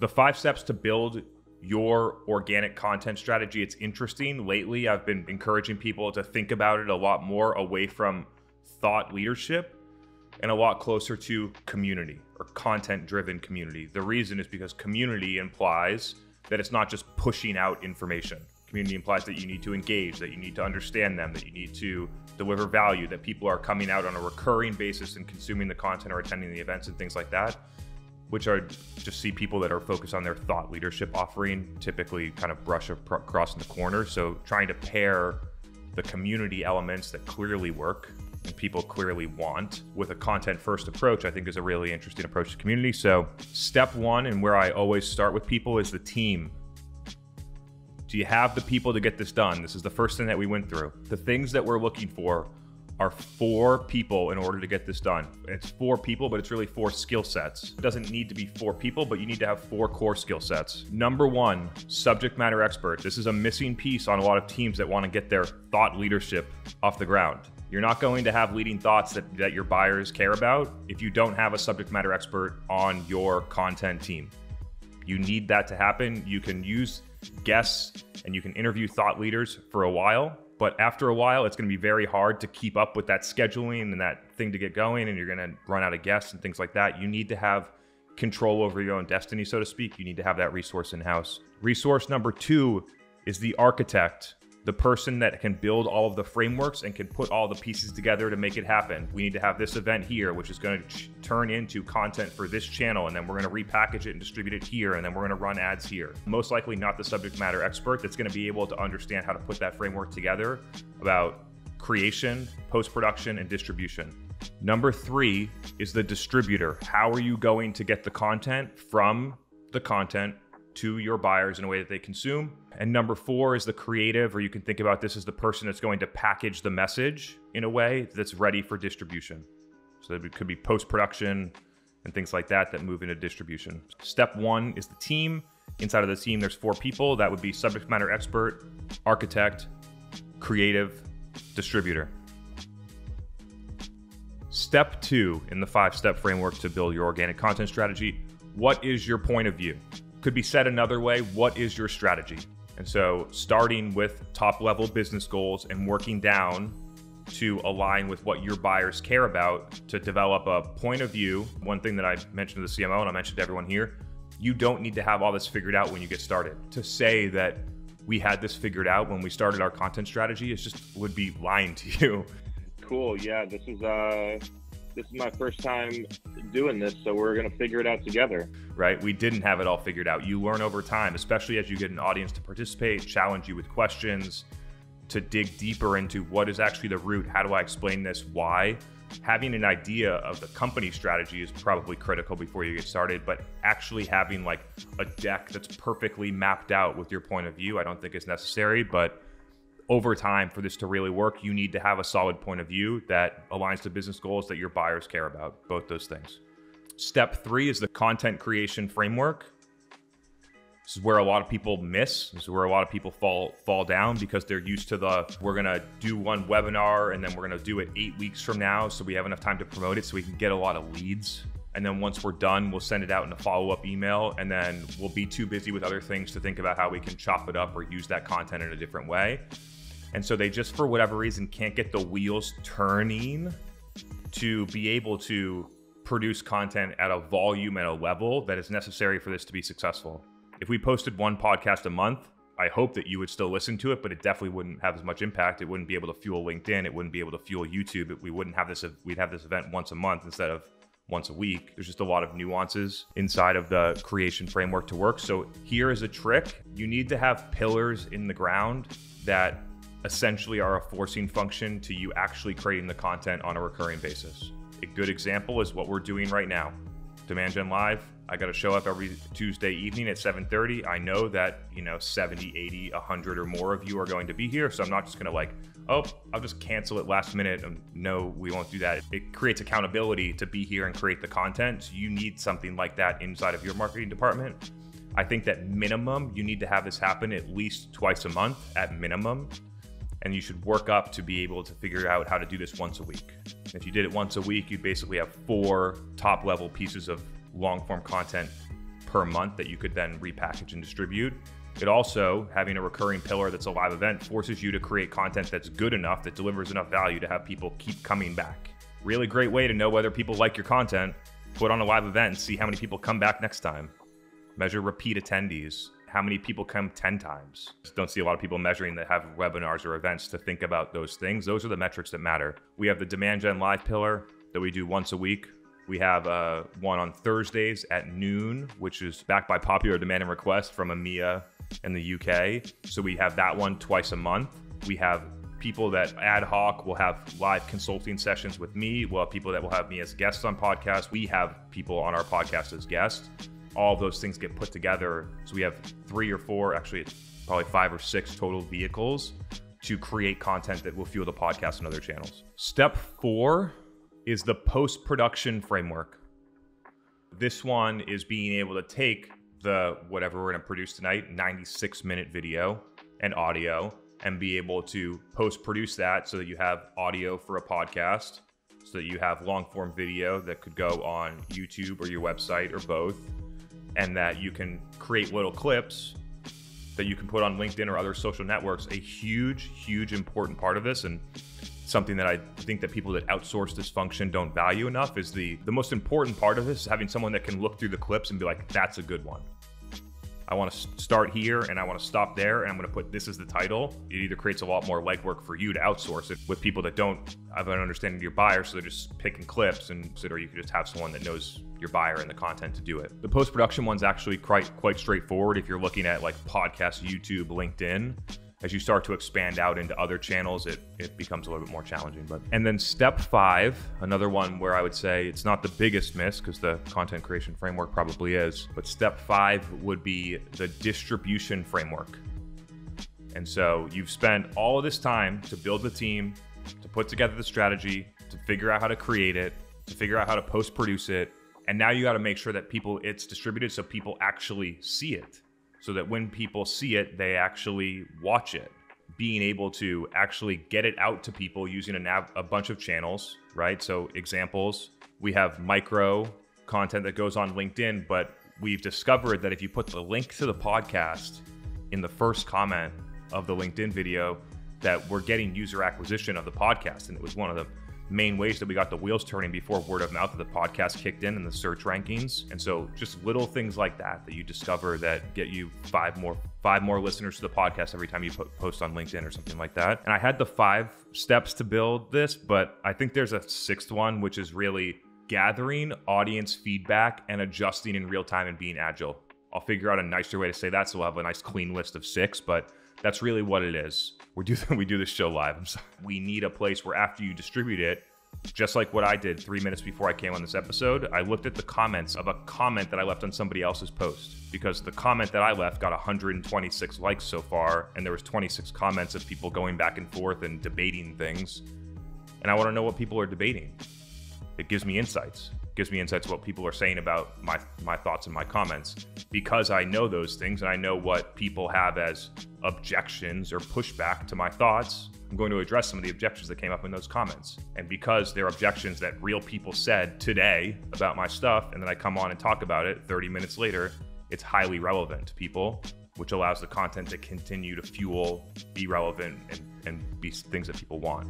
the 5 steps to build your organic content strategy. It's interesting. Lately, I've been encouraging people to think about it a lot more away from thought leadership and a lot closer to community or content-driven community. The reason is because community implies that it's not just pushing out information. Community implies that you need to engage, that you need to understand them, that you need to deliver value, that people are coming out on a recurring basis and consuming the content or attending the events and things like that, which are just see people that are focused on their thought leadership offering, typically kind of brush across in the corner. So trying to pair the community elements that clearly work and people clearly want with a content first approach, I think is a really interesting approach to community. So step one, and where I always start with people, is the team. Do you have the people to get this done? This is the first thing that we went through. The things that we're looking for are 4 people in order to get this done. It's 4 people, but it's really 4 skill sets. It doesn't need to be 4 people, but you need to have 4 core skill sets. Number 1, subject matter expert. This is a missing piece on a lot of teams that want to get their thought leadership off the ground. You're not going to have leading thoughts that your buyers care about if you don't have a subject matter expert on your content team. You need that to happen. You can use guests and you can interview thought leaders for a while, but after a while, it's going to be very hard to keep up with that scheduling and that thing to get going, and you're going to run out of guests and things like that. You need to have control over your own destiny, so to speak. You need to have that resource in-house. Resource number 2 is the architect, the person that can build all of the frameworks and can put all the pieces together to make it happen. We need to have this event here, which is going to turn into content for this channel, and then we're going to repackage it and distribute it here, and then we're going to run ads here. Most likely not the subject matter expert that's going to be able to understand how to put that framework together about creation, post-production, and distribution. Number 3 is the distributor. How are you going to get the content from the content to your buyers in a way that they consume? And number 4 is the creative, or you can think about this as the person that's going to package the message in a way that's ready for distribution. So it could be post-production and things like that that move into distribution. Step 1 is the team. Inside of the team, there's 4 people. That would be subject matter expert, architect, creative, distributor. Step 2 in the 5-step framework to build your organic content strategy: what is your point of view? Could be said another way, what is your strategy? And so starting with top-level business goals and working down to align with what your buyers care about to develop a point of view. One thing that I mentioned to the CMO, and I mentioned to everyone here, you don't need to have all this figured out when you get started. To say that we had this figured out when we started our content strategy is just would be lying to you. Cool, yeah, this is my first time doing this, so we're gonna figure it out together. Right, we didn't have it all figured out. You learn over time, especially as you get an audience to participate, challenge you with questions, to dig deeper into what is actually the root, how do I explain this, why? Having an idea of the company strategy is probably critical before you get started, but actually having like a deck that's perfectly mapped out with your point of view, I don't think is necessary, but over time, for this to really work, you need to have a solid point of view that aligns to business goals that your buyers care about, both those things. Step 3 is the content creation framework. This is where a lot of people miss. This is where a lot of people fall down because they're used to the, we're gonna do one webinar and then we're gonna do it 8 weeks from now so we have enough time to promote it so we can get a lot of leads. And then once we're done, we'll send it out in a follow-up email, and then we'll be too busy with other things to think about how we can chop it up or use that content in a different way. And so they just, for whatever reason, can't get the wheels turning to be able to produce content at a volume and a level that is necessary for this to be successful. If we posted 1 podcast a month, I hope that you would still listen to it, but it definitely wouldn't have as much impact. It wouldn't be able to fuel LinkedIn. It wouldn't be able to fuel YouTube. We wouldn't have this, we'd have this event once a month instead of once a week. There's just a lot of nuances inside of the creation framework to work. So here is a trick. You need to have pillars in the ground that essentially are a forcing function to you actually creating the content on a recurring basis. A good example is what we're doing right now. Demand Gen Live, I got to show up every Tuesday evening at 7:30. I know that, you know, 70, 80, 100 or more of you are going to be here. So I'm not just going to like, oh, I'll just cancel it last minute. No, we won't do that. It creates accountability to be here and create the content. So you need something like that inside of your marketing department. I think that minimum, you need to have this happen at least twice a month at minimum. And you should work up to be able to figure out how to do this once a week. If you did it once a week, you basically have 4 top-level pieces of long-form content per month that you could then repackage and distribute. It also, having a recurring pillar that's a live event, forces you to create content that's good enough, that delivers enough value to have people keep coming back. Really great way to know whether people like your content. Put on a live event and see how many people come back next time. Measure repeat attendees. How many people come 10 times? Just don't see a lot of people measuring that have webinars or events to think about those things. Those are the metrics that matter. We have the Demand Gen Live pillar that we do once a week. We have one on Thursdays at noon, which is backed by popular demand and request from EMEA and the UK. So we have that one twice a month. We have people that ad hoc will have live consulting sessions with me. We'll have people that will have me as guests on podcasts. We have people on our podcast as guests. All of those things get put together. So we have 3 or 4, actually it's probably 5 or 6 total vehicles to create content that will fuel the podcast and other channels. Step 4 is the post-production framework. This one is being able to take the, whatever we're gonna produce tonight, 96-minute video and audio, and be able to post-produce that so that you have audio for a podcast, so that you have long-form video that could go on YouTube or your website or both, and that you can create little clips that you can put on LinkedIn or other social networks. A huge, huge important part of this, and something that I think that people that outsource this function don't value enough, is the most important part of this is having someone that can look through the clips and be like, that's a good one. I wanna start here and I wanna stop there, and I'm gonna put this as the title. It either creates a lot more legwork for you to outsource it with people that don't have an understanding of your buyer, so they're just picking clips, and so you could just have someone that knows your buyer and the content to do it. The post-production one's actually quite straightforward if you're looking at like podcasts, YouTube, LinkedIn. As you start to expand out into other channels, it becomes a little bit more challenging. And then step 5, another one where I would say it's not the biggest miss, because the content creation framework probably is, but step 5 would be the distribution framework. And so you've spent all of this time to build the team, to put together the strategy, to figure out how to create it, to figure out how to post-produce it. And now you got to make sure that it's distributed so people actually see it. So that when people see it, they actually watch it. Being able to actually get it out to people using a bunch of channels, right? So examples, we have micro content that goes on LinkedIn, but we've discovered that if you put the link to the podcast in the first comment of the LinkedIn video, that we're getting user acquisition of the podcast. And it was one of the main ways that we got the wheels turning before word of mouth of the podcast kicked in and the search rankings. And so just little things like that that you discover that get you five more listeners to the podcast every time you post on LinkedIn or something like that. And I had the 5 steps to build this, but I think there's a 6th one, which is really gathering audience feedback and adjusting in real time and being agile. I'll figure out a nicer way to say that, so we'll have a nice clean list of 6, but that's really what it is. We do this show live, I'm sorry. We need a place where after you distribute it, just like what I did 3 minutes before I came on this episode, I looked at the comments of a comment that I left on somebody else's post, because the comment that I left got 126 likes so far, and there was 26 comments of people going back and forth and debating things. And I wanna know what people are debating. It gives me insights. Gives me insights what people are saying about my thoughts and my comments, because I know those things and I know what people have as objections or pushback to my thoughts. I'm going to address some of the objections that came up in those comments. And because they're objections that real people said today about my stuff, and then I come on and talk about it 30 minutes later, it's highly relevant to people, which allows the content to continue to fuel, be relevant, and be things that people want.